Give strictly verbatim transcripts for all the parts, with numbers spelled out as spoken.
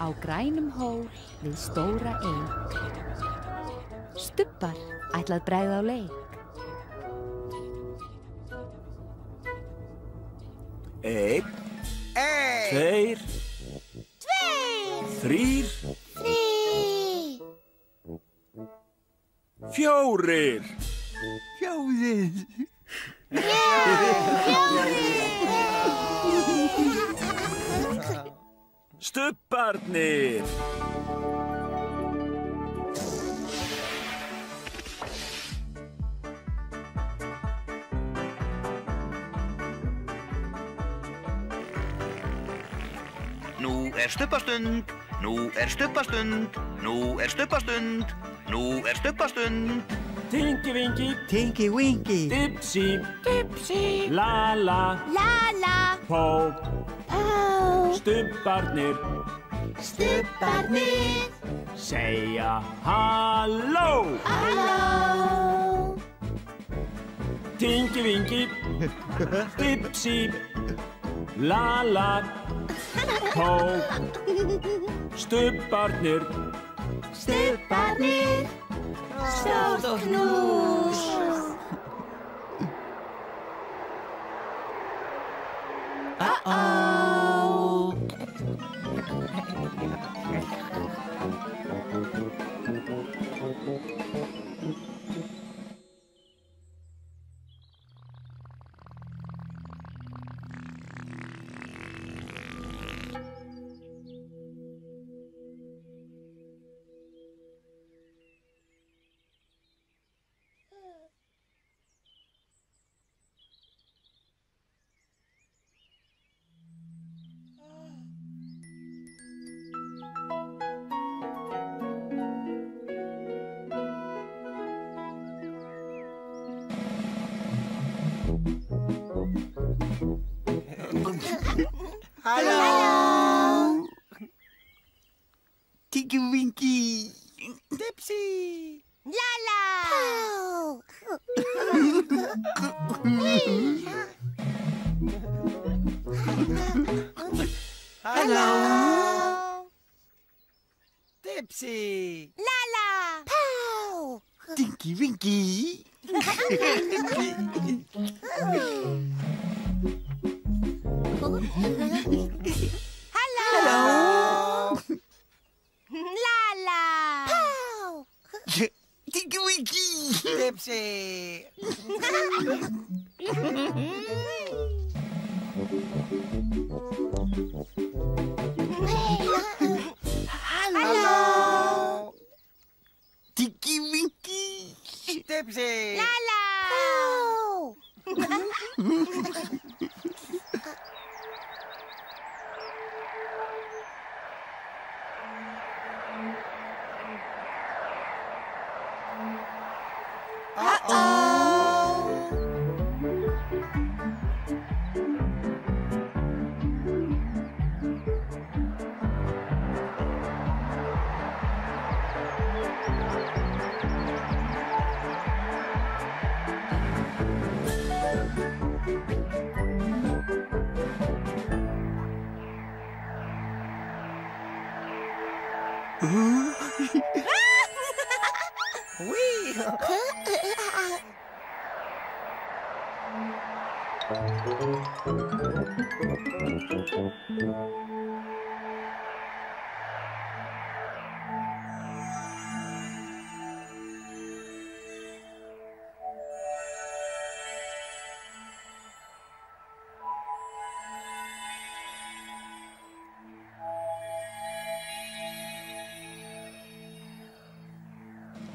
á grænum hól við stóra eig. Stubbar ætlað bregða á leik. Einn, tveir, tveir, þrír, þrír, fjórir, fjórir, fjórir. Stubbarnir. Nú er stubbastund, nú er stubbastund, nú er stubbastund, nú er stubbastund. Tinky Winky, Tinky Winky, Dipsy, Dipsy, Laa-Laa, Laa-Laa, Po, Po, Stubbarnir, Stubbarnir, segja halló, halló. Tinky Winky, Dipsy, Laa-Laa, Po, Stubbarnir, Stubbarnir, stórt knús. Uh-oh. Hello. Tinky Winky, Dipsy, Laa-Laa, Po. Hello. Dipsy, Laa-Laa, Po. Tinky Winky. Hello. Hello. Laa-Laa. Po. Tinky Winky. Dipsy. Hello. Tinky Winky. Dipsy. Laa-Laa. Po.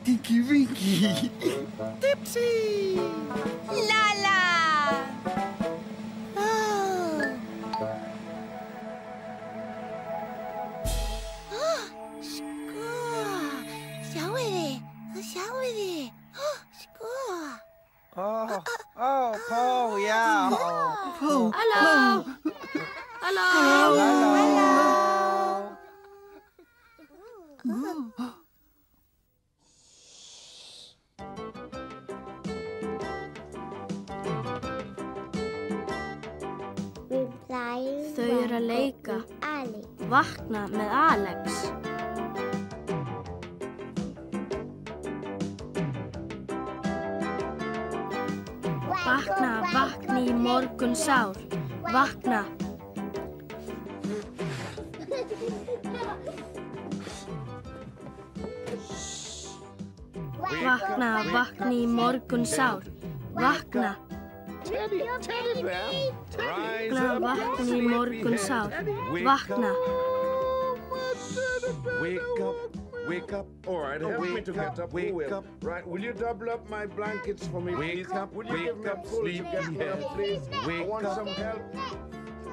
Tinky Winky, Dipsy, Laa-Laa, oh. Oh, sko, sjáiði, sjáiði, oh, sko. Oh, oh, Po, já. Po, halló, halló, halló. Þau eru að leika Ali. Vakna með Alex. Vakna, vakna í morgun sár. Vakna. Vakna, vakna í morgun sár. Vakna. Teddy, teddy bear, rise up, vakna í morgun sár. Vakna. Wake up, wake up. All right, help me to get up. Wake up. Right, will you double up my blankets for me? Wake up, wake up, sleepy head. I want some help.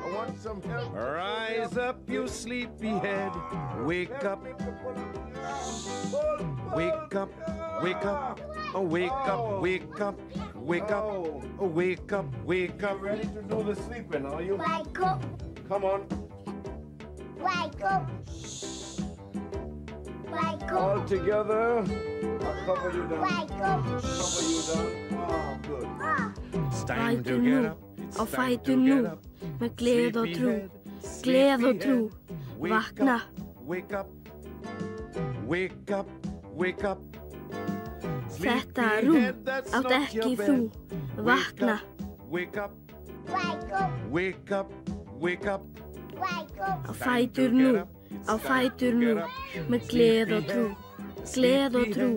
I want some help. Rise up, you sleepy head. Wake up. Wake up, wake up. Oh, wake up, wake up, wake up, oh, wake up, wake up. Ready to do the sleeping, are you? Wake up. Come on. Wake up. Wake up. All together. I'll cover you down. Wake up. Cover you down. Oh, good. It's time to get up. It's time to get up. Með gleð og trú. Gleð og trú. Vakna. Wake up. Wake up. Wake up. Þetta rúm átt ekki þú. Vakna. Wake up. Wake up. Wake up. Á fætur nú. Á fætur nú. Með gleð og trú. Gleð og trú.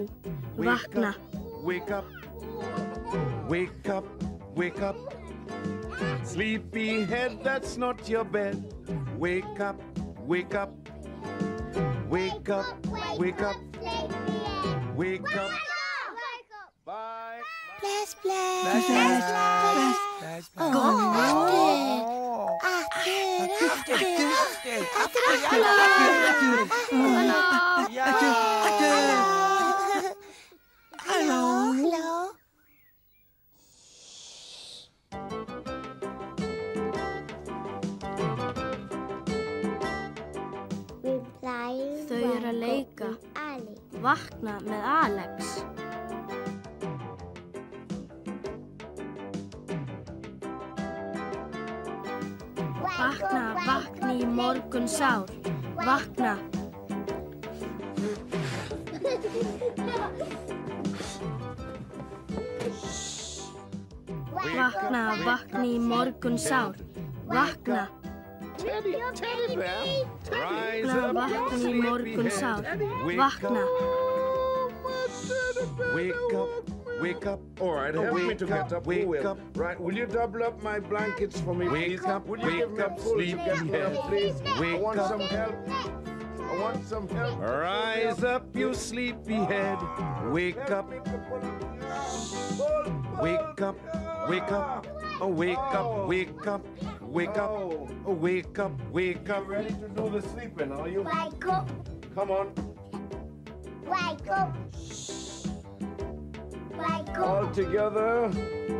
Vakna. Wake up. Wake up. Wake up. Sleepy head, that's not your bed. Wake up. Wake up. Wake up. Wake up. Wake up. Bless, bless, bless, bless, bless, bless. Oh, after, after, after, after, after, after, after, after. Hello, hello. Þau eru að leika. Vakna með Alex. Vakna, vakna í morgun sár. Vakna. Vakna, vakna í morgun sár. Vakna. Teddy, teddy bear, rise up, vakna í morgun sár. Vakna. Wake up. Wake up. All right, help me to get up. Wake up. Right, will you double up my blankets for me? Wake up. Wake up. Sleepy head. Please. Wake up. I want some help. I want some help. Rise up, you sleepy head. Wake up. Wake up. Wake up. Oh, wake up. Wake up. Wake up. Oh, wake up. Wake up. Ready to do the sleeping, are you? Wake up. Come on. Wake up. All together.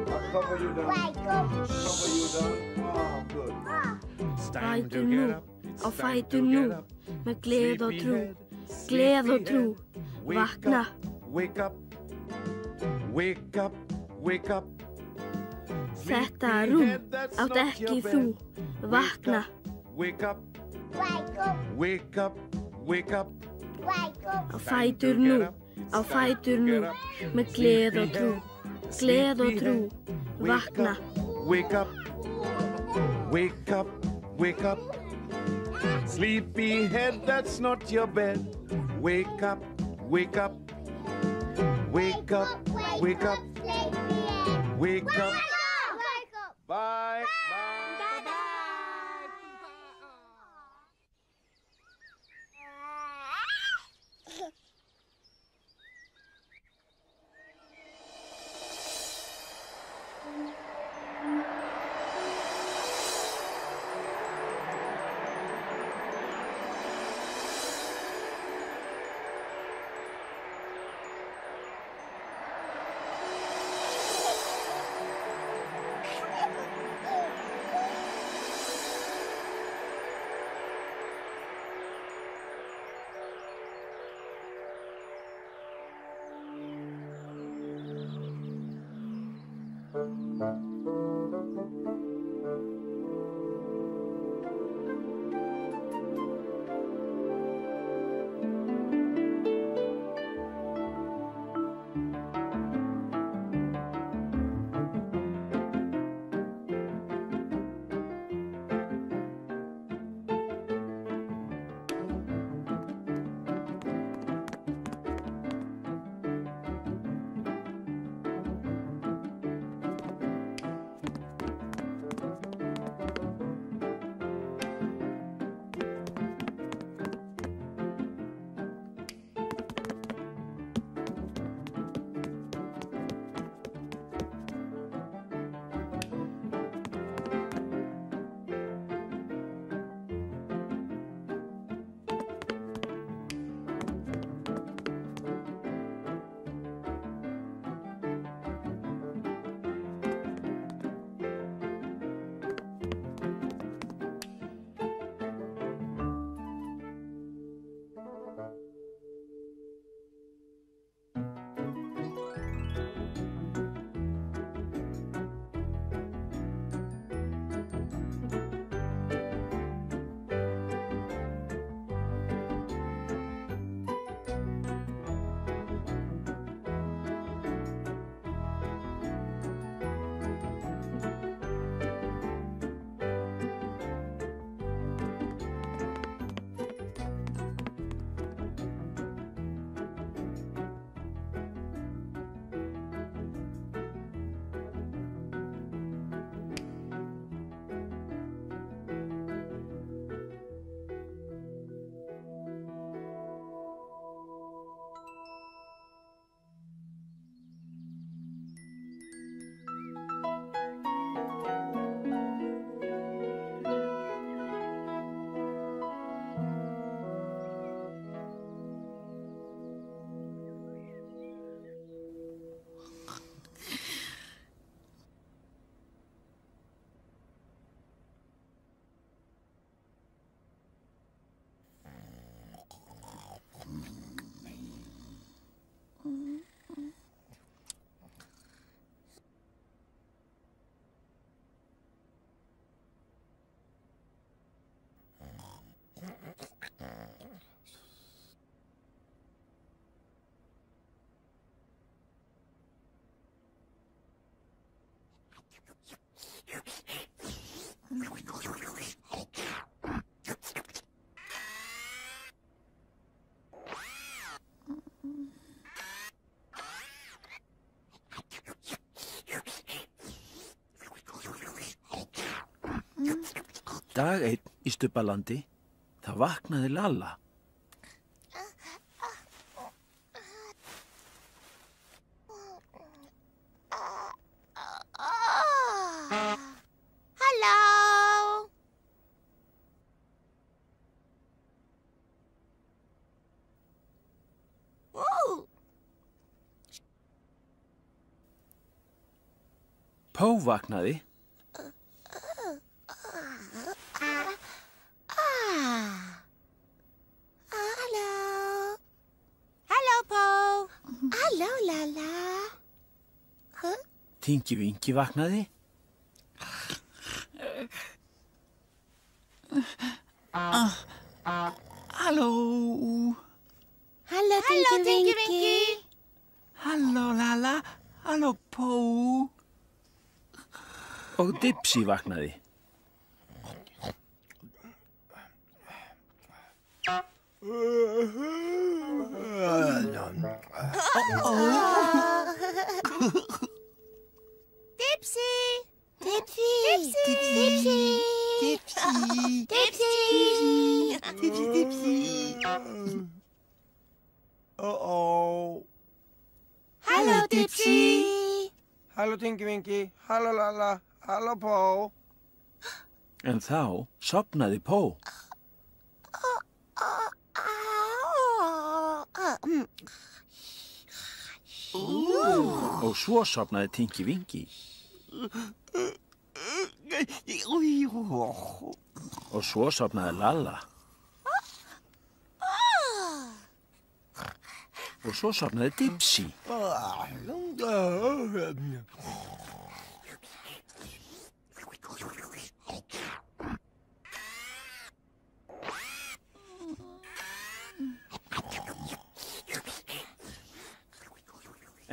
I'll cover you down. Cover you down. Oh, good. It's time to get up. Á fætur nú. Með gleð og trú. Gleð og trú. Vakna. Wake up. Wake up. Wake up. Þetta rúm átt ekki þú. Vakna. Wake up. Wake up. Wake up. Á fætur nú. Á fætur nú, með gleð og trú, gleð og trú, vakna. Wake up, wake up, wake up. Sleepy head, that's not your bed. Wake up, wake up, wake up, wake up, wake up. Bye. Dag einn í Stubbalandi, þá vaknaði Laa-Laa. Hello! Whoa. Po vaknaði. Tinky Winky vaknaði. Halló. Halló Tinky Winky. Halló Laa-Laa. Halló Po. Og Dipsy vaknaði. Oh. Dipsy! Dipsy! Dipsy! Dipsy! Dipsy! Dipsy! Dipsy! Dipsy! Uh-oh! Hello, Dipsy! Hello, Tinky Winky! Hello, Laa-Laa! Hello, Po! En þá sofnaði Po. Og svo sofnaði Tinky Winky. Og svo sofnaði Laa-Laa. Og svo sofnaði Dipsy.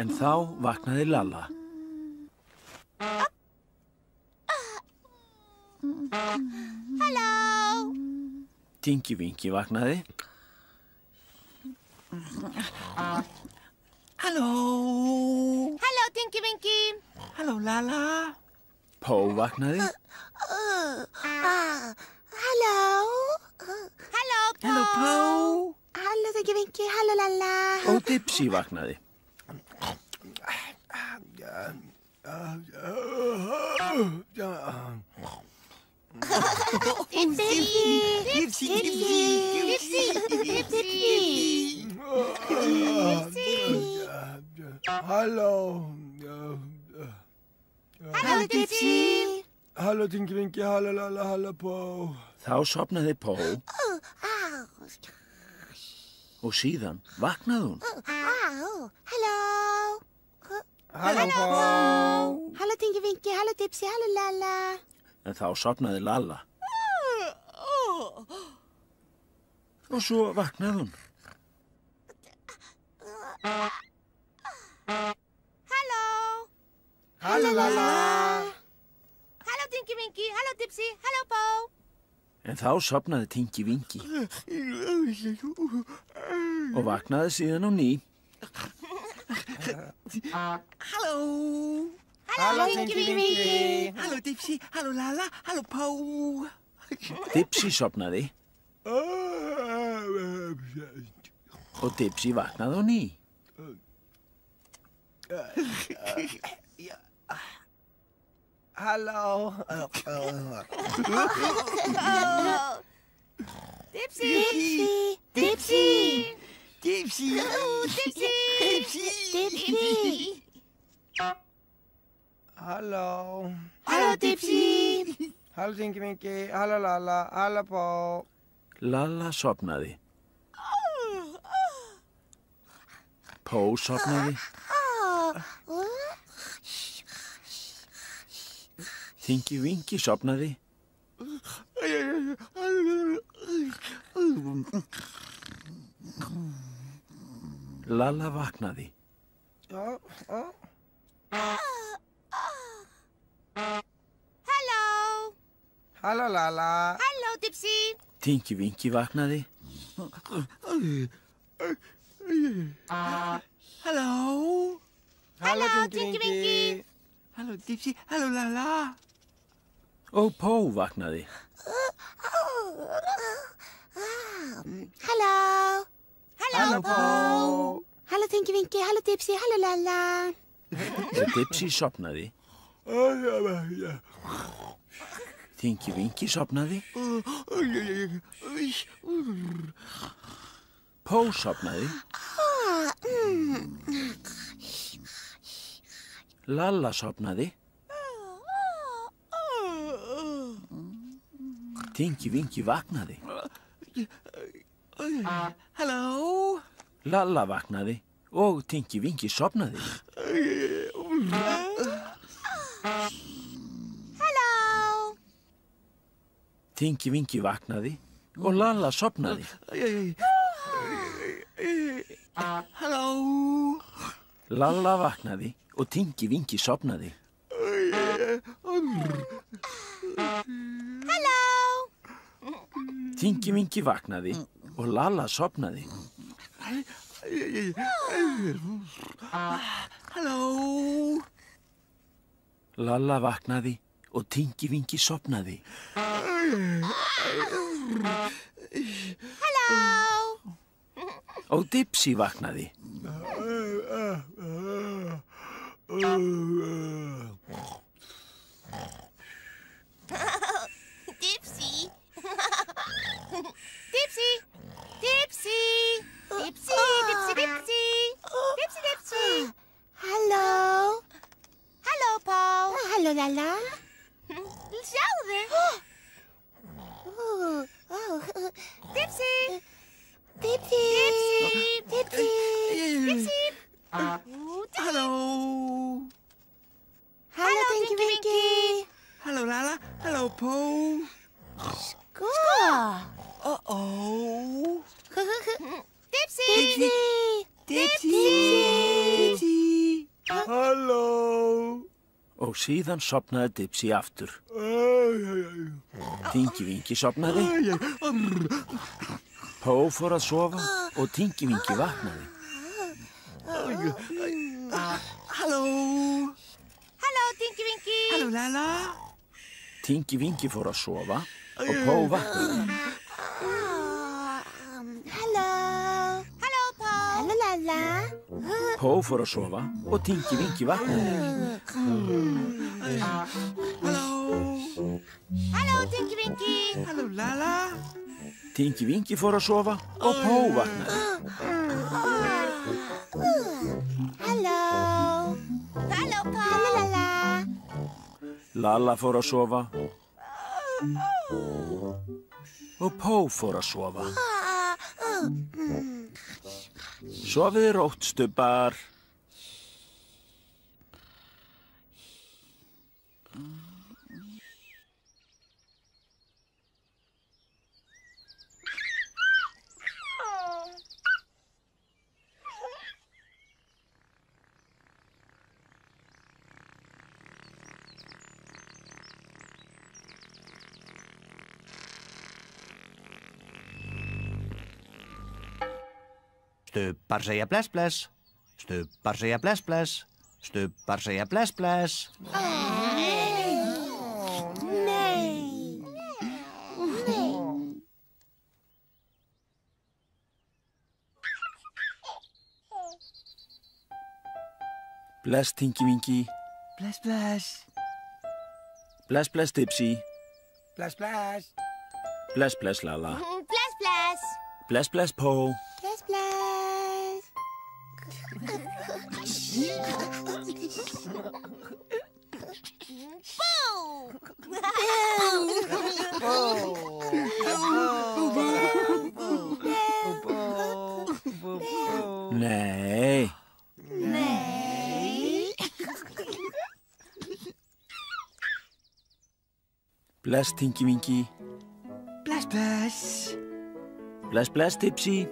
En þá vaknaði Laa-Laa. Hello! Tinky Winky vaknaði. Hello! Hello Tinky Winky! Hello Laa-Laa! Po vaknaði. Hello! Hello Po! Hello Po! Hello Tinky Winky! Hello Laa-Laa! Og Dipsy vaknaði. Hello. Hello Dipsy. Hello Tinky Winky. Hello Laa-Laa. Hello Po. Þá sofnaði Po. Og síðan vaknaði hún. Hello. Hello Po. Hello Tinky Winky. Hello Dipsy. Hello Laa-Laa. En þá sofnaði Laa-Laa. Og svo vaknaði hún. Hello. Hello Laa-Laa. Hello Tinky Winky. Hello Dipsy. Hello Po. En þá sofnaði Tinky Winky. Og vaknaði síðan á ný. Hello. Hello Tinky Winky. Hello Dipsy. Hello Laa-Laa. Hello Po. Dipsy sofnaði. Og Dipsy vaknaði á ný. Hello. Dipsy. Dipsy. Dipsy. Dipsy. Dipsy. Dipsy. Hello. Hello Dipsy. Hello Tinky Winky. Hello Laa-Laa. Hello Po. Laa-Laa sofnaði. Po sofnaði. Tinky Winky sofnaði. Laa-Laa vaknaði. Halló! Halló Laa-Laa! Halló Dipsy! Tinky Winky vaknaði. Halló! Halló Tinky Winky! Halló Dipsy, halló Laa-Laa! Og Po vaknaði. Halló! Halló Po! Halló Tinky Winky, halló Dipsy, halló Laa-Laa! Dipsy sofnaði. Tinky Winky sofnaði. Po sofnaði. Laa-Laa sofnaði. Tinky Winky vaknaði. Halló! Laa-Laa vaknaði og Tinky Winky sofnaði. Halló! Tinky Winky vaknaði og Laa-Laa sofnaði. Halló! Laa-Laa vaknaði og Tinky Winky sofnaði. Halló! Tinky Winky vaknaði og Laa-Laa sofnaði. Halló! Laa-Laa vaknaði og Tinky Winky sofnaði. Halló! Og Dipsy vaknaði. Dipsy! Dipsy! Dipsy! Dipsy, Dipsy, Dipsy! Dipsy, Dipsy! Halló! Halló, Po! Halló, Laa-Laa! Sjáðu! Dipsy! Dipsy! Dipsy! Dipsy! Halló! Halló, Tinky Winky! Halló, Laa-Laa! Halló, Po! Sko! Uh-oh! Dipsy! Dipsy! Dipsy! Halló! Og síðan sofnaði Dipsy aftur. Tinky Winky sofnaði. Po fór að sofa og Tinky Winky vaknaði. Halló! Halló Tinky Winky! Halló Laa-Laa! Tinky Winky fór að sofa og Po vaknaði. Po fór að sofa og Tinky Winky vaknaði. Halló! Halló Tinky Winky! Halló Laa-Laa! Tinky Winky fór að sofa og Po vaknaði. Halló! Halló Po! Halló Laa-Laa! Laa-Laa fór að sofa og Po fór að sofa. Sofið rótt, stubbar. Stubbar segja bless bless, stubbar segja bless bless, stubbar segja bless bless. Nei, nei, nei. Bless Tinky Winky. Bless bless. Bless bless Dipsy. Bless bless. Bless bless Laa-Laa. Bless bless. Bless bless Po. Bless bless. Nei. Nei. Bless Tinky Winky. Bless bless. Bless bless Dipsy.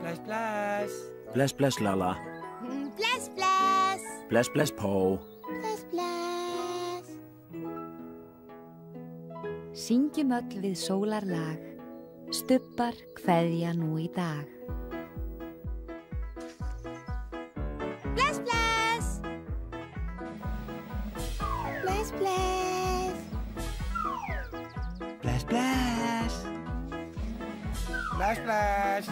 Bless bless. Bless bless Laa-Laa. Bless bless. Bless bless Po. Bless bless. syngjum öll við sólarlag, stubbar kveðja nú í dag. Bless, bless! Bless, bless! Bless, bless! Bless, bless!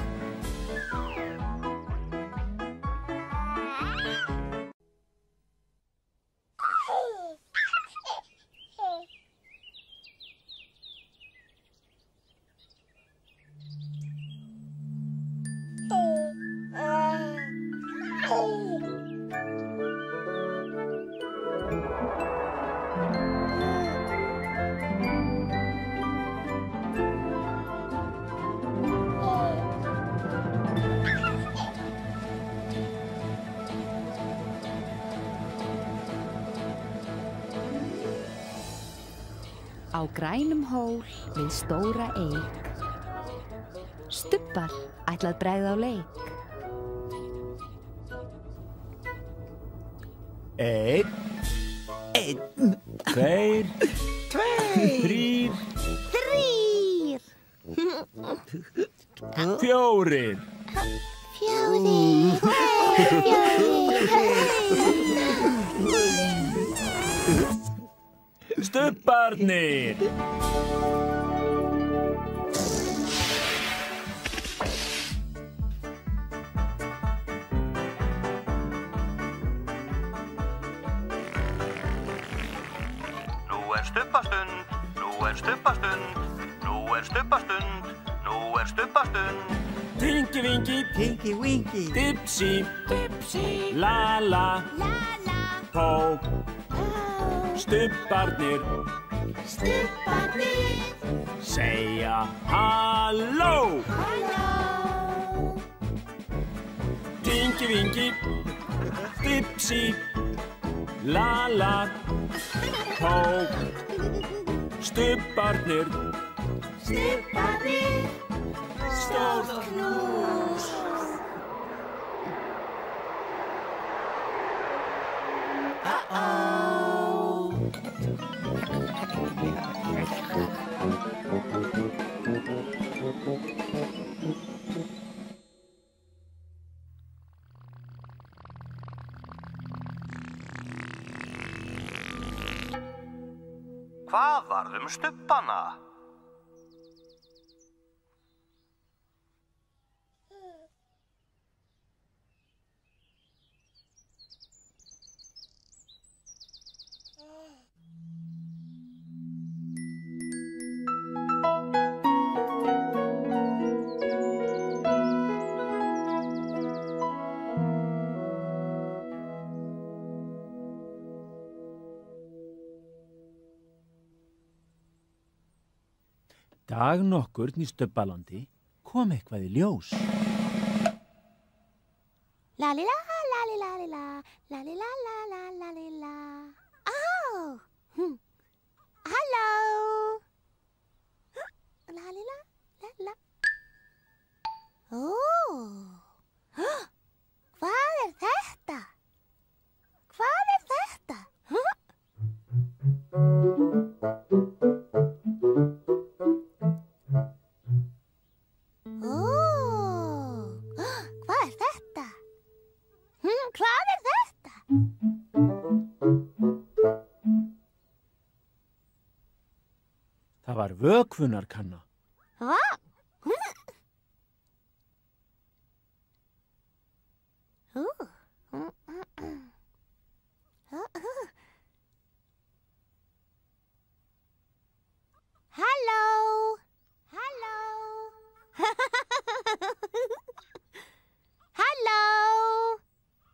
Á grænum hól við stóra eik, stubbar ætlað bregða á leik. Einn, einn, tveir, tveir, þrír, þrír, fjórir, fjórir, fjórir. Stubbarnir! Nú er stubbastund, nú er stubbastund, nú er stubbastund, nú er stubbastund. Tinky Winky, Tinky Winky, Dipsy, Dipsy, Laa-Laa, Laa-Laa, Po, Stubbarnir, Stubbarnir, segja halló, halló. Tinky Winky, Dipsy, Laa-Laa, Po, Stubbarnir, Stubbarnir, stórt knús. Uh-oh. Hvað varð um stubbana? Dag nokkurn í Stubbalandi kom eitthvað í ljós. Laa-Laa, Laa-Laa, Laa-Laa, Laa-Laa, Laa-Laa, Laa-Laa. Oh! Hello! Laa-Laa, Laa-Laa. Oh! Hvað er þetta? Hvað er þetta? Vökvunarkanna. Halló! Halló! Halló!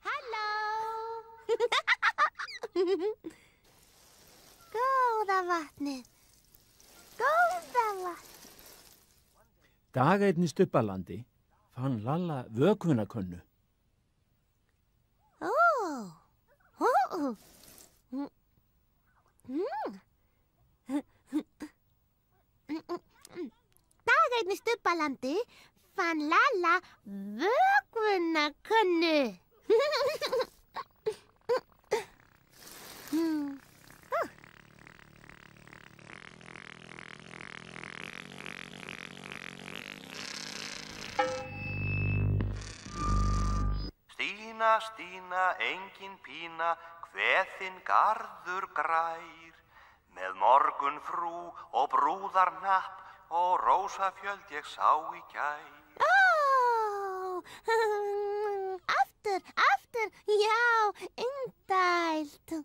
Halló! Góða vatnið. Dag einn í Stubbalandi fann Lalla vökvunarkönnu. Ó, ó, ó. Dag einn í Stubbalandi fann Lalla vökvunarkönnu. Stína, stína, engin pína, hveðin garður grær. Með morgun frú og brúðarnapp og rósafjöld ég sá í gær. Ó, aftur, aftur, já, indælt.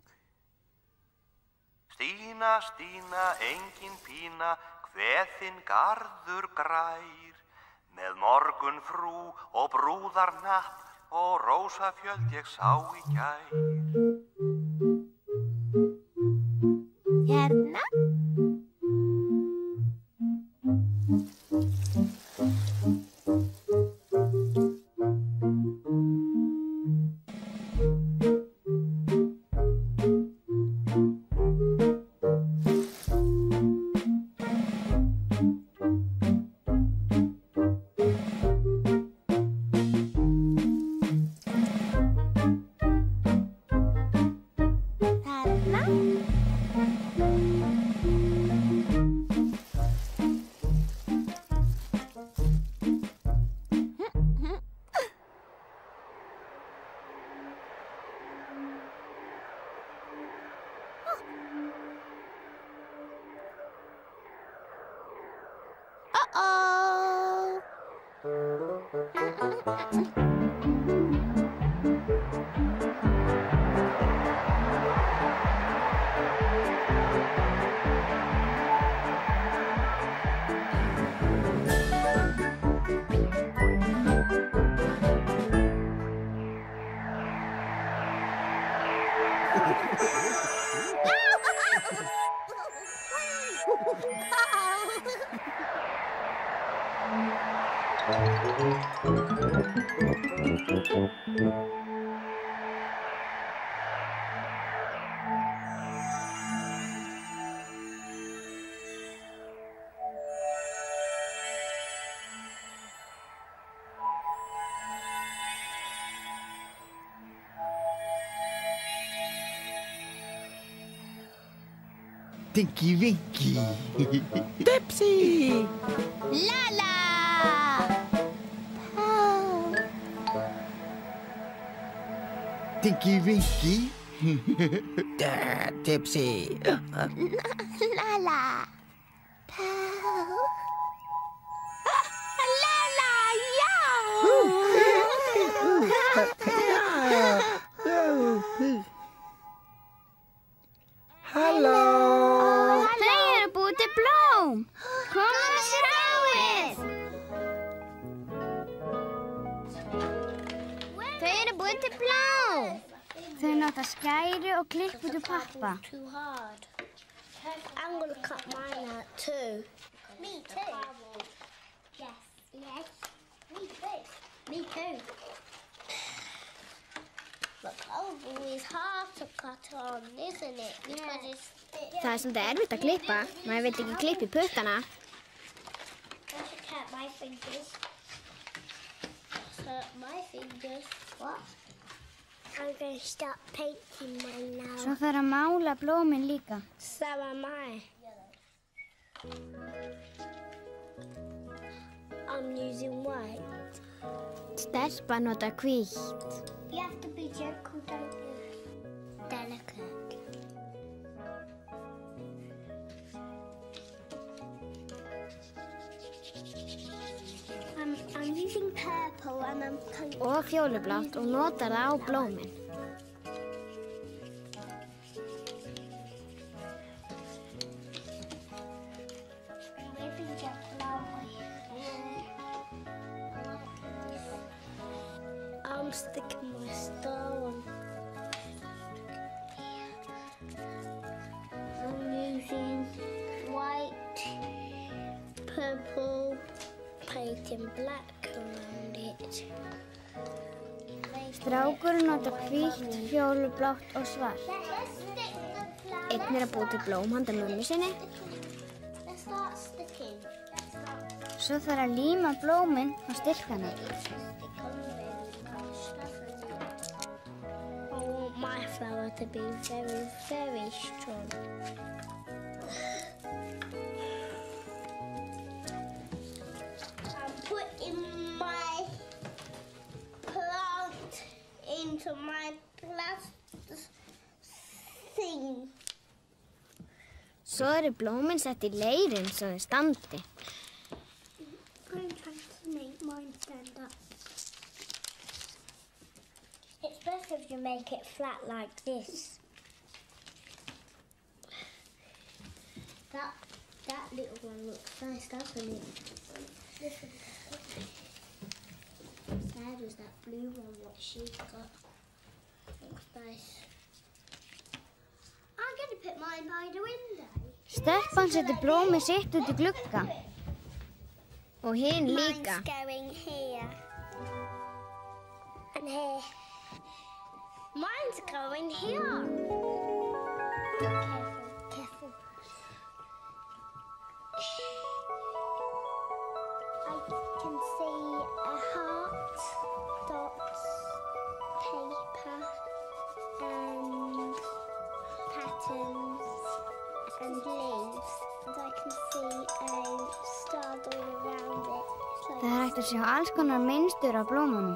Stína, stína, engin pína, hveðin garður grær. Með morgun frú og brúðarnapp og rósafjöld ég sá í gær. Hérna? Tinky Winky, Dipsy, Laa-Laa, Po, Tinky Winky, Dipsy, Laa-Laa, Po, Laa-Laa, yo! Hello. Blóm, komum sráið! Þau eru búin til blóm! Þau nota skæri og klipp út úr pappa. I'm gonna cut mine out too. Me too. Yes. Yes. Me too. Me too. But probably it's hard to cut on, isn't it? Because it's thick. Það er svolítið erfitt að klippa. Maður veit ekki klippa í puttana. I should cut my fingers. Cut my fingers. What? I'm going to start painting mine now. Svo þarf að mála blómin líka. So am I. I'm using white. Stelpa nota hvítt. You have to be gentle, don't you? Delicate. I'm, I'm using purple and I'm kind of... Og fjólublátt og notar það á blómin. I'm sticking my star on. I'm using white, purple, painting black around it. Strákurinn notar hvítt, fjólublátt og svart. Einn er að búa til blóm handa mömmu sinni. Svo þarf að líma blóminn á stilkana. Flower to be very, very strong. I'm putting my plant in svo eru blómin sett í leirin svo þau standi. I'm trying to make mine stand up. It's better if you make it flat like this. That that little one looks nice, doesn't it? This one. Sad was that blue one what she got. Looks nice. I'm going to put mine by the window. Steppan setur blómið sitt út í gluggann. Og hinn líka. Mine's going here. And here. Mine's going here. Það er hægt að sjá alls konar mynstur á blómunum.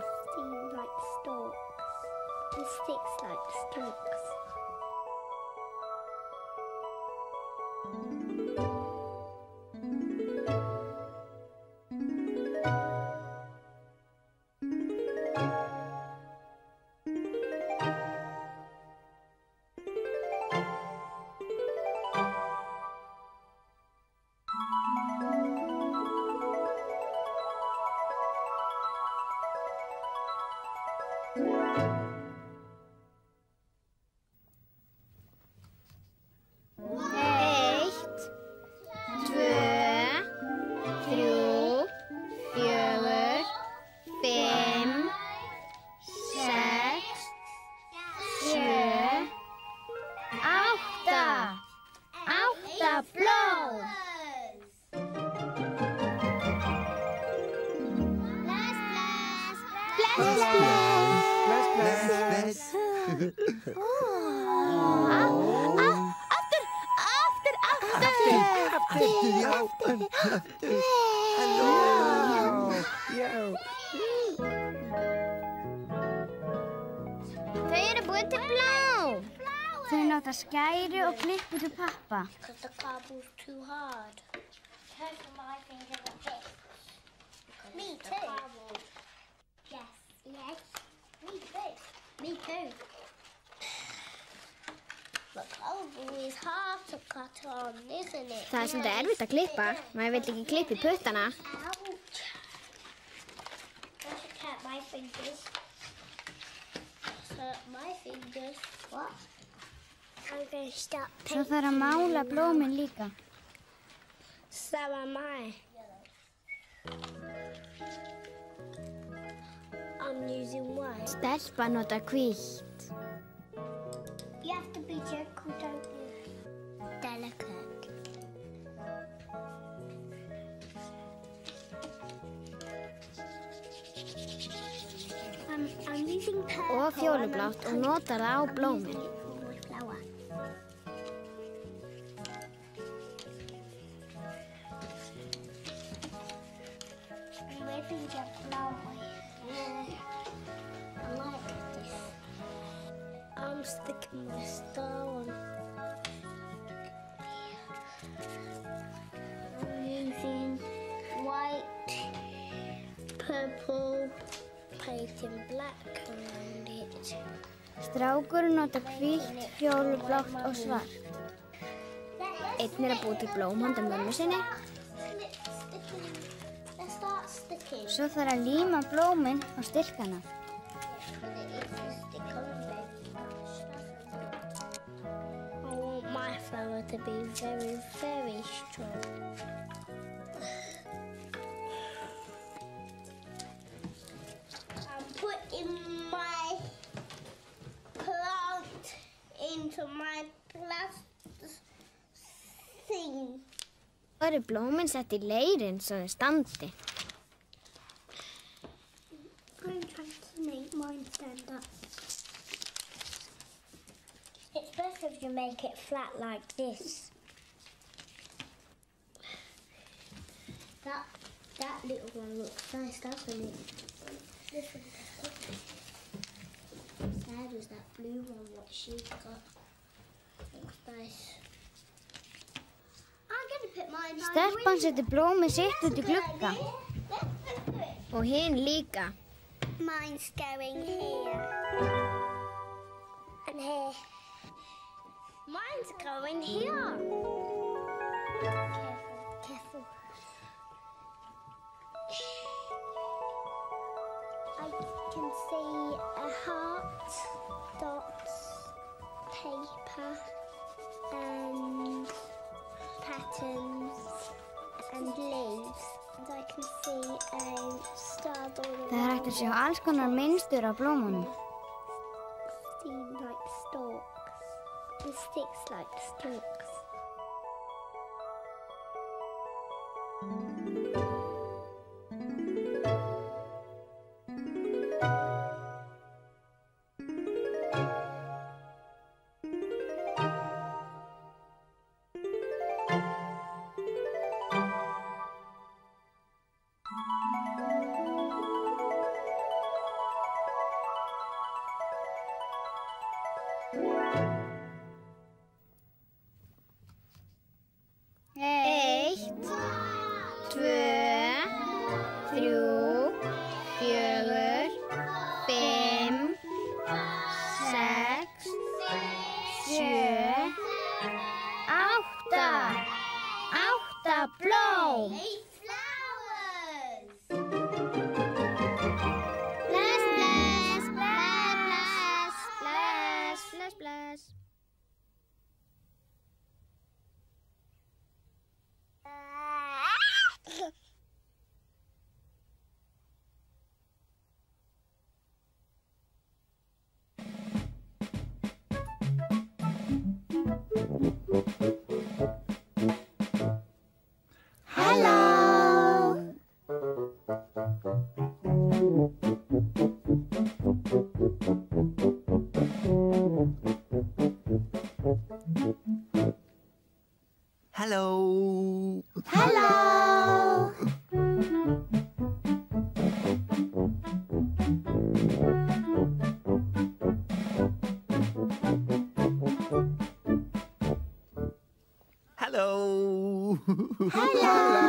Because the cardboard's too hard. Careful, my finger will fit. Me too. Cardboard. Yes. Yes. Me too. Me too. The cardboard is hard to cut on, isn't it? Það er svolítið erfitt að klippa. Maður vill ekki klippa í puttana. Ouch. I should cut my fingers. Cut my fingers. What? Svo þarf að mála blómin líka. Sama mæ. Stelpa nota hvítt. You have to be gentle, don't you? Delicate. I'm, I'm using purple. Og fjólublátt og nota það á blómin. Strákurinn nota hvítt, fjólublátt og svart. Einn er að búa til blóm handa mömmu sinni. Svo þarf að líma blómin á stilkana. I want my flower to be very, very strong. Into my plastic thing. Svo eru blómin sett í leirinn svo þau standi. I'm trying to make mine stand up. It's better if you make it flat like this. That that little one looks nice, doesn't it? This one does it. Sad was that blue one what she got. Looks nice. Stelpan setur blómið sitt út í glugga og hinn líka. Mine's going here. And here. Mine's going here. Careful, careful. I can see a heart, dots, paper, and patterns, and leaves. And I can see a star all around. Það er hægt að sjá alls konar mynstur á blómunum. Seem like stalks, and sticks like stalks. Hello! Wow.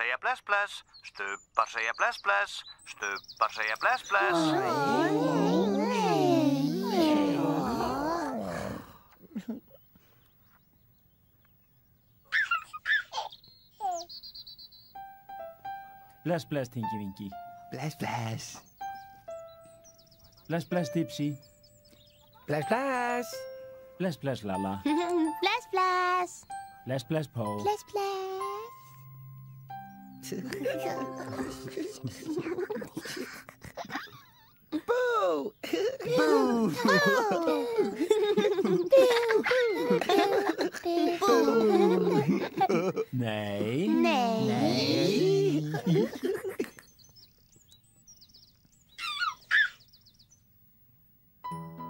segja bless bless, stubbar segja bless bless, stubbar segja bless bless. Bless bless Tinky Winky. Bless bless. Bless bless Dipsy. Bless bless. Bless bless Laa-Laa. Bless bless. Bless bless Po. Bless bless. Boo! Boo! Boo! Nay. Nay.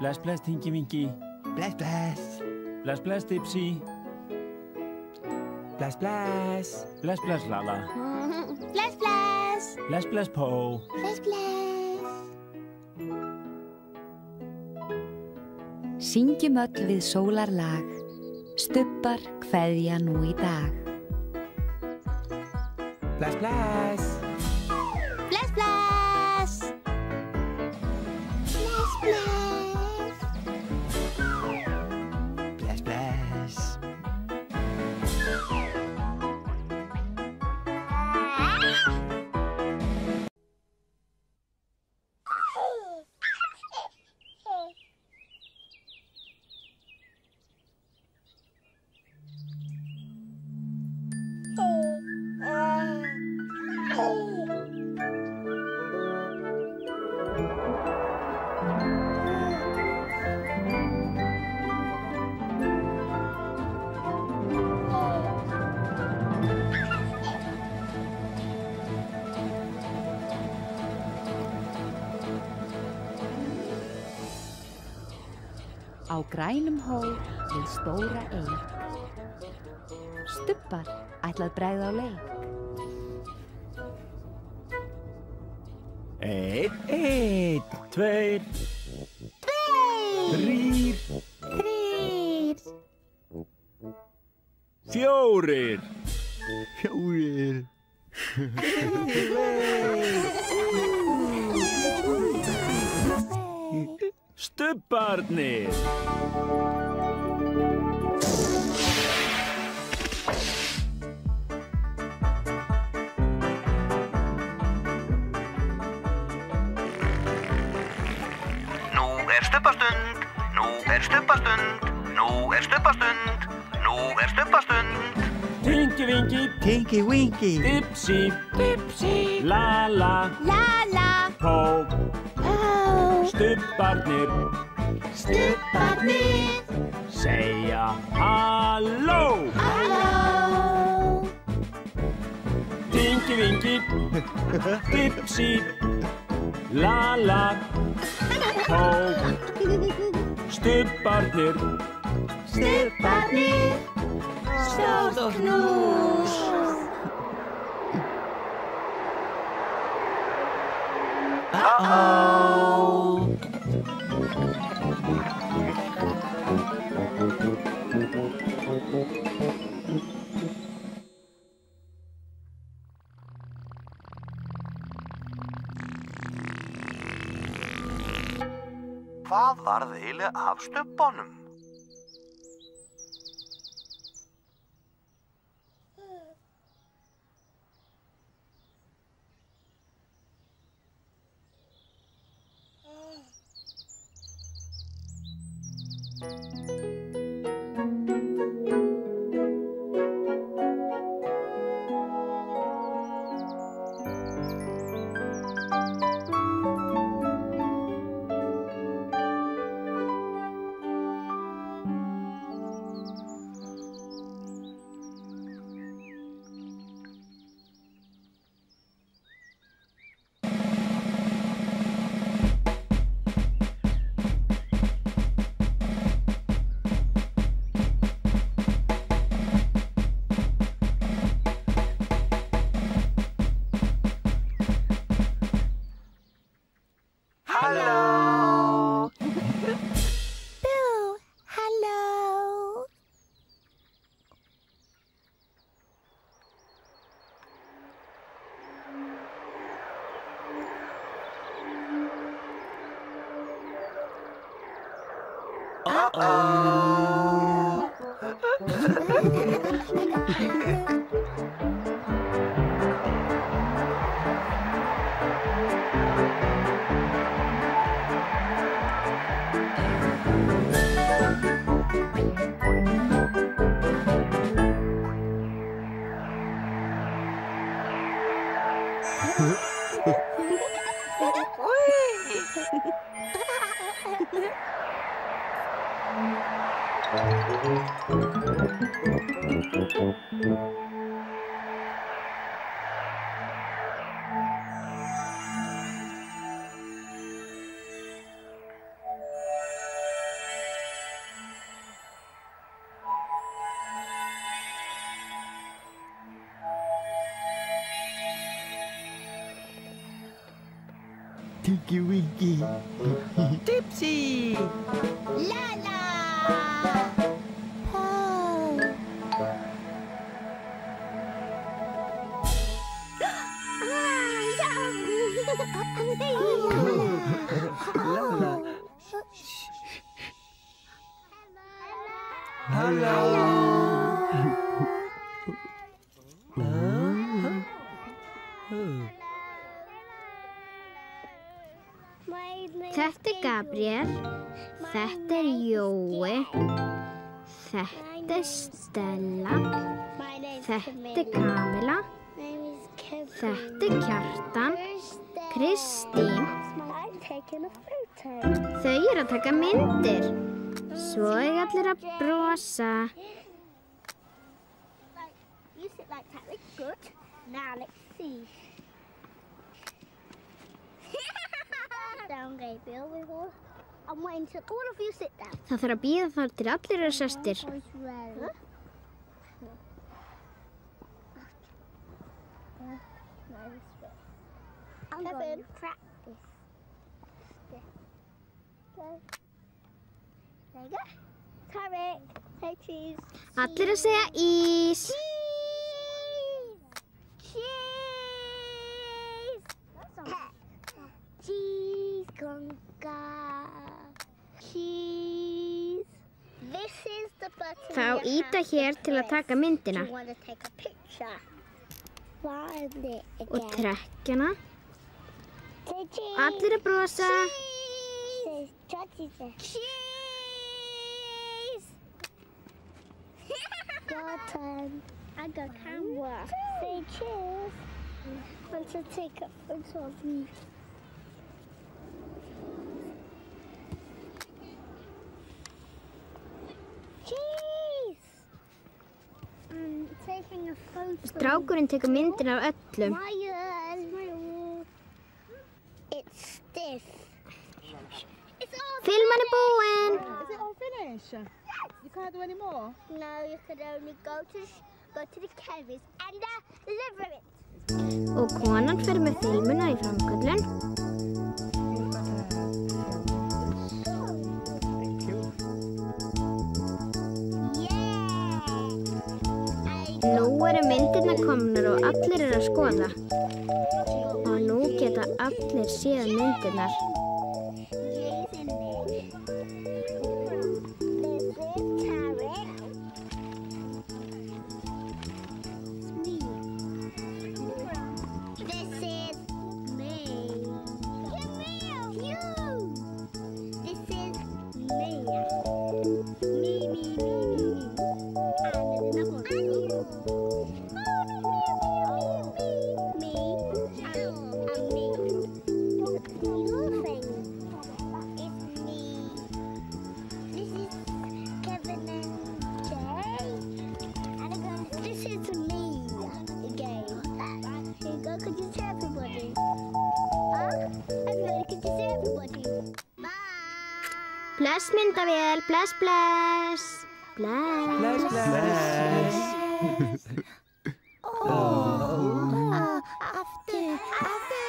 Bless bless Tinky Winky. Bless bless. Bless bless Dipsy. Bless bless. Bless bless Laa-Laa. Bless bless. Bless bless Po. Bless bless. Syngjum öll við sólarlag. Stubbar kveðja nú í dag. Bless bless. Bless bless. Bless bless. Á grænum hól við stóra ei. Stubbar ætlað bregða á leik. Einn, einn, tveir, tveir, þrír, þrír, fjórir, fjórir. Stubbarnir! Nú er stubbastund, nú er stubbastund, nú er stubbastund, nú er stubbastund. Tinky Winky, Tinky Winky, Dipsy, Dipsy, Laa-Laa, Laa-Laa, Po, Po, Stubbarnir, Stubbarnir, segja halló, halló. Tinky Winky, Dipsy, Laa-Laa, Po, Stubbarnir, Stubbarnir. Stóð og knús. Uh-oh. Hvað varð eiginlega af stubbunum? Uh-oh. Tinky Winky. Dipsy. Laa-Laa. Þetta er Gabriel, þetta er Jói, þetta er Stella, þetta er Kamila, þetta er Kjartan, Kristín. Þau eru að taka myndir, svo er allir að brosa. You sit like that, looks good. Now let's see. Down, Gabriel, we will. I'm waiting till all of you sit down. Það þarf að bíða þar til allir eru sestir. I'm going to practice. There you go. Carrot, say cheese. Allir að segja ís. Cheese. Cheese. Cheese. Þá íta hér til að taka myndina og trekkjana. Allir að brosa. Strákurinn tekur myndir af öllum. Filman er búinn. Og konan fer með filmuna í framköllun. Nú eru myndirna komnar og allir eru að skoða. Og nú geta allir séð myndirnar. Bless, myndavél, bless, bless. Bless. Bless, bless. Oh, after, after,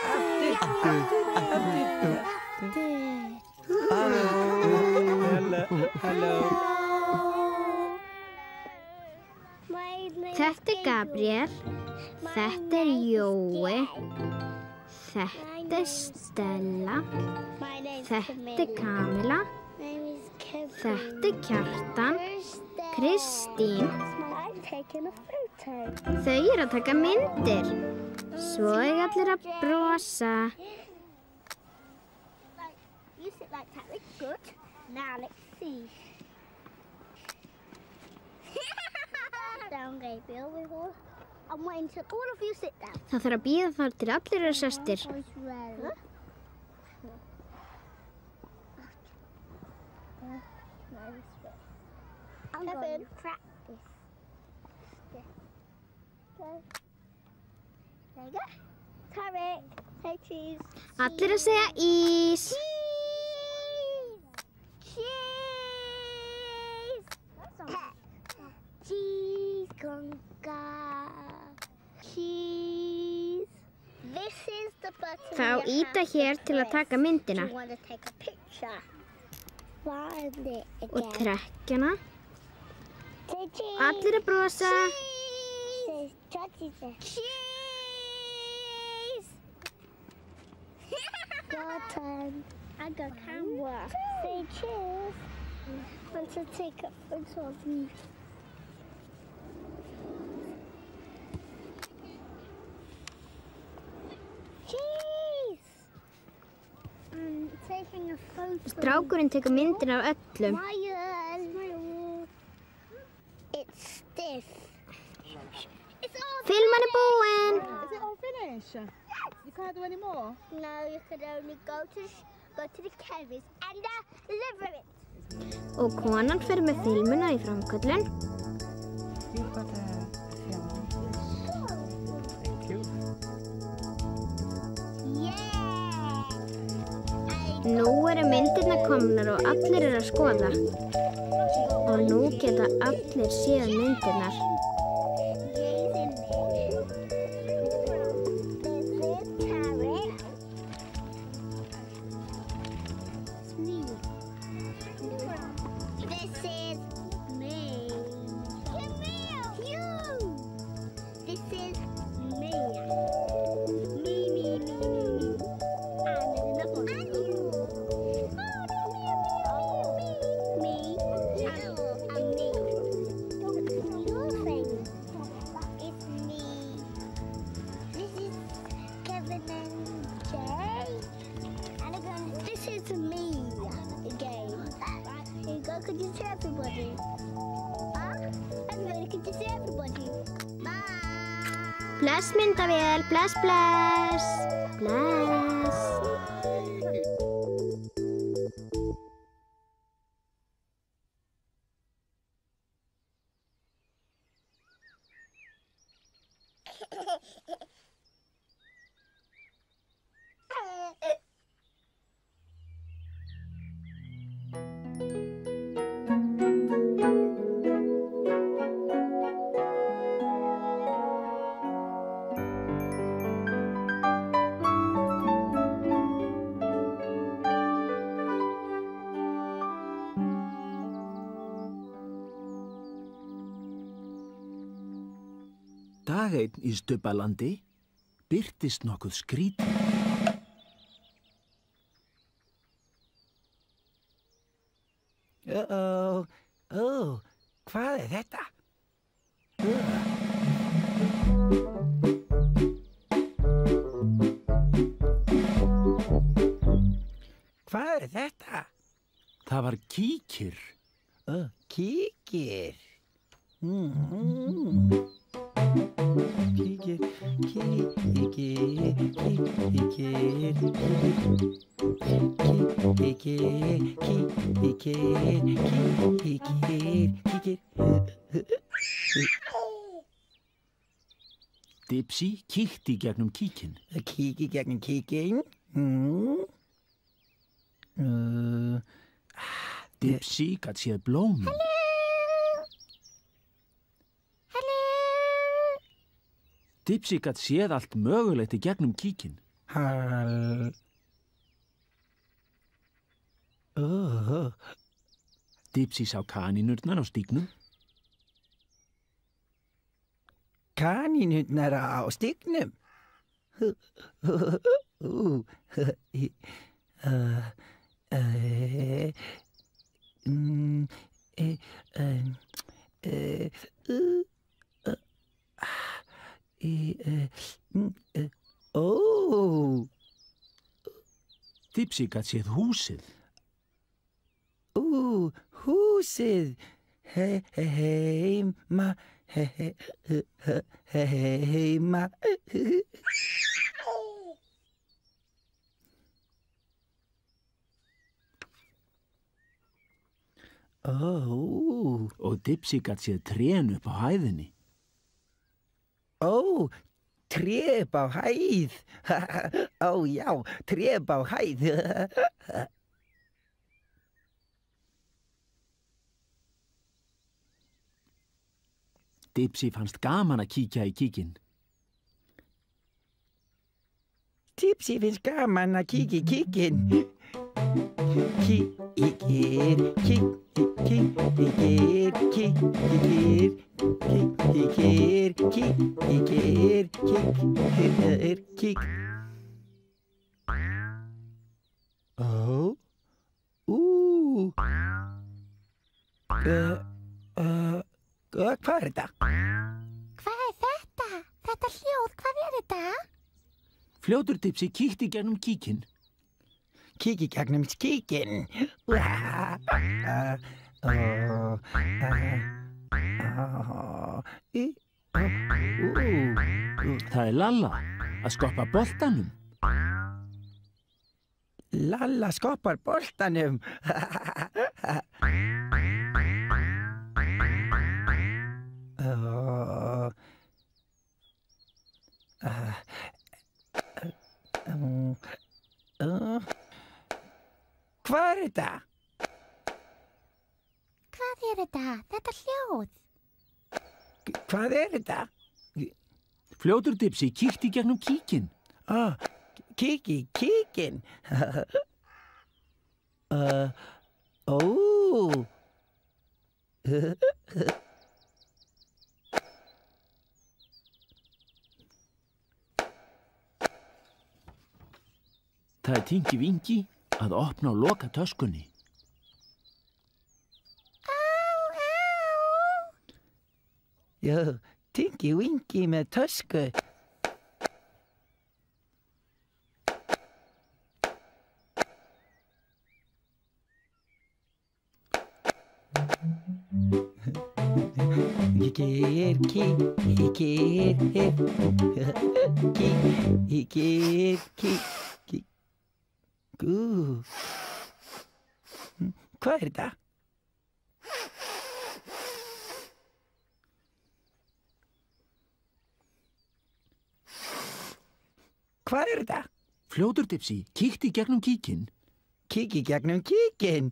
after, after. Hello, hello. Þetta er Gabriel, þetta er Jói, þetta er Stella, þetta er Kamila. Þetta er Kjartan, Kristín. Þau eru að taka myndir. Svo er allir að brosa. Það þarf að bíða þar til allir eru sestir. I'm going to practice. There you go. Carrot. Say cheese. Allir að segja ís. Cheese. Cheese. Cheese gonga. Cheese. This is the button. Þá íta hér til að taka myndina. You want to take a picture. Og trekkjana. Allir að brosa. Strákurinn tekur myndir af öllum. Filman er búinn. Og konan fer með filmuna í framköllun. Nú eru myndirna komnar og allir eru að skoða. Og nú geta allir séð myndirnar. Bless, myndavél, bless, bless, bless. Daginn í Stubbalandi birtist nokkuð skrít. Uh-oh, oh, hvað er þetta? Hvað er þetta? Það var kíkir. Uh, kíkir. Mm-hmm. Kiki, kiki, kiki, kiki, kiki, kiki, kiki, kiki. Dipsy kíkti gegnum kíkin. Kíki gegnum kíkin. Dipsy gat séð blóm. Dipsy gat séð allt mögulegt í gegnum kíkin. Hall. Oh. Dipsy sá kanínurnar á stígnum. Kanínurnar á stígnum? Mm, eh, um, eh, uh, uh, ah, eh, eh, mm, eh, oh. Dipsy gat séð húsið. Ú, húsið. He, he, heima, he, he, he, he, heima. Ó. Og Dipsy gat séð trén upp á hæðinni. Ó, tré upp á hæð. Ó, já, tré upp á hæð. Dipsy fannst gaman að kíkja í kíkin. Dipsy finnst gaman að kíkja í kíkin. Kíkin, kíkin, kíkin, kíkin, kíkin, kíkin, kíkin, kíkin. Ó, ú, ö, ö. Og hvað er þetta? Hvað er þetta? Þetta hljóð, hvað er þetta? Fljótur Dipsy kíkti gegnum kíkin. Kíki gegnum kíkin. Það er Laa-Laa að skoppa boltanum. Laa-Laa skoppar boltanum. Hvað er þetta? Hvað er þetta? Þetta hljóð. Hvað er þetta? Fljótur Dipsy kíkti gegnum kíkin. Ah, kíki, kíkin. Ó. Það er Tinky Winky að opna og loka töskunni. Á, á! Jó, Tinky Winky með tösku. Kíkir, kíkir, kíkir, kíkir. Ú, hvað er þetta? Hvað er þetta? Fljótur Dipsy kíkti gegnum kíkin. Kíki gegnum kíkin.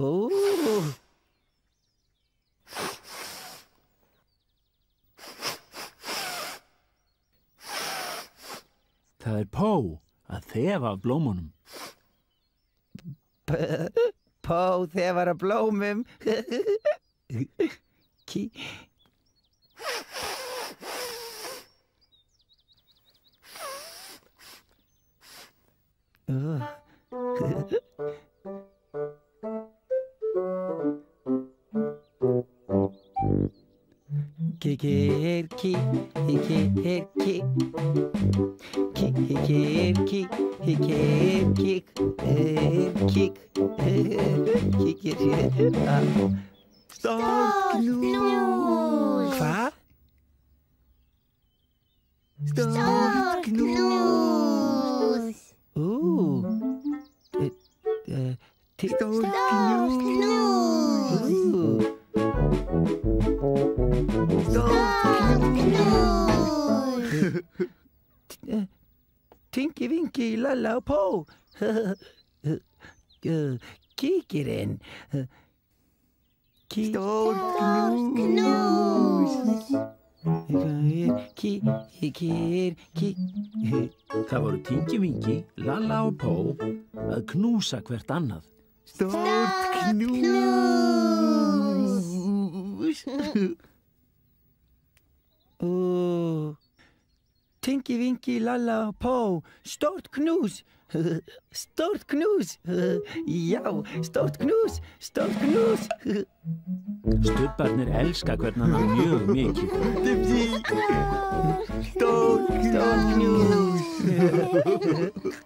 Ó. Það er Po að þefa af blómunum. Po þefar af blómum. Kí. Kíkir, kíkir, kík. Kíkir, kík, kíkir, kík. Kík, kíkir. Stórknús. Hvað? Stórknús. Ú. Stórknús. Ú. Stubbarnir! Tinky Winky, Laa-Laa og Po. Kíkirinn. Stubbarnir! Kíkir, kíkir. Það voru Tinky Winky, Laa-Laa og Po að knúsa hvert annað. Stubbarnir! Ó, Tinky Winky, Laa-Laa og Po. Stort knús! Stort knús! Já, stort knús! Stort knús! Stubbarnir elska hvernig hann er mjög mikið. Dipsy! Stort knús! Stort knús!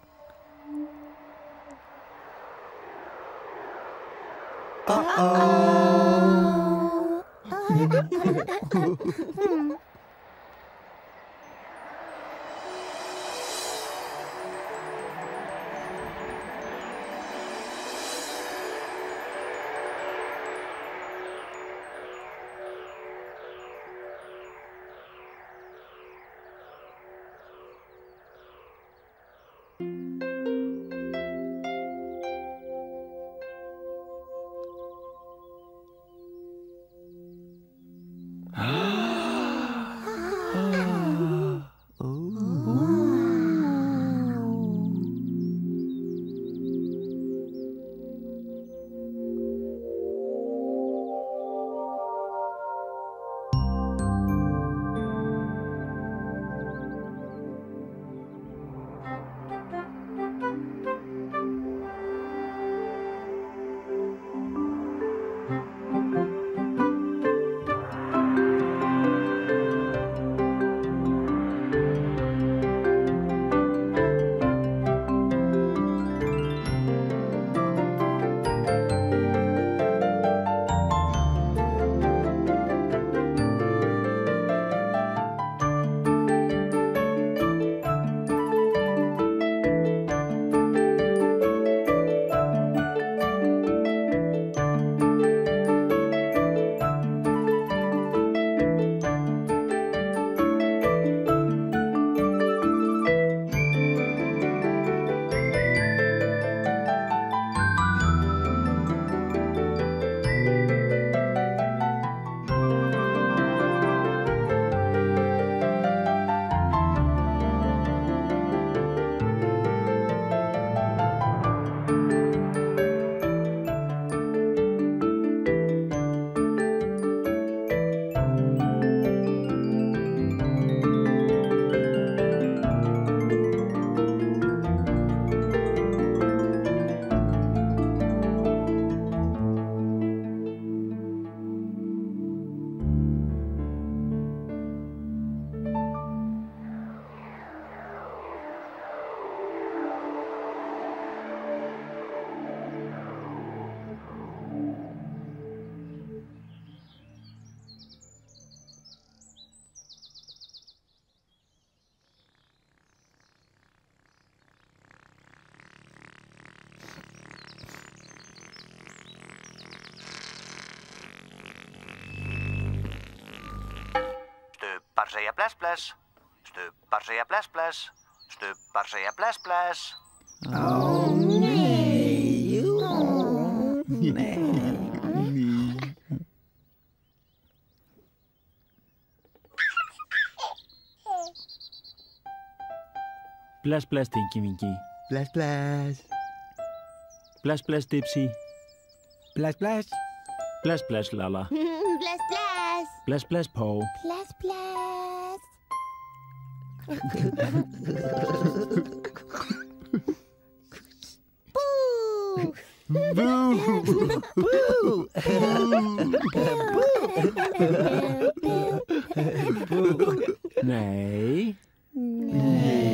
Uh-oh! Segja bless bless, Stubbar segja bless bless, Stubbar segja bless bless. Ó nei, ó nei. Bless bless Tinky Winky. Bless bless. Bless bless Dipsy. Bless bless. Bless bless Laa-Laa. Bless bless. Bless bless Po. Bless bless. Boo! Boo! Boo! Boo! Boo! Nay. Nay.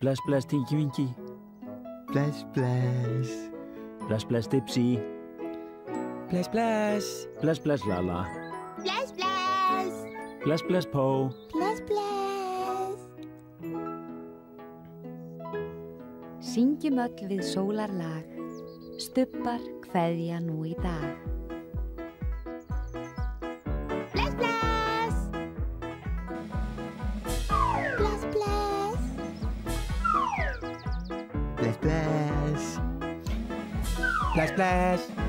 Bless, bless, Tinky Winky. Bless, bless. Bless, bless, Dipsy. Bless, bless. Bless, bless, Laa-Laa. Bless, bless. Bless, bless, Po. Bless, bless. Syngjum öll við sólarlag. Stubbar kveðja nú í dag. Bless, bless. Bless, bless. Bless, bless. Bless, bless.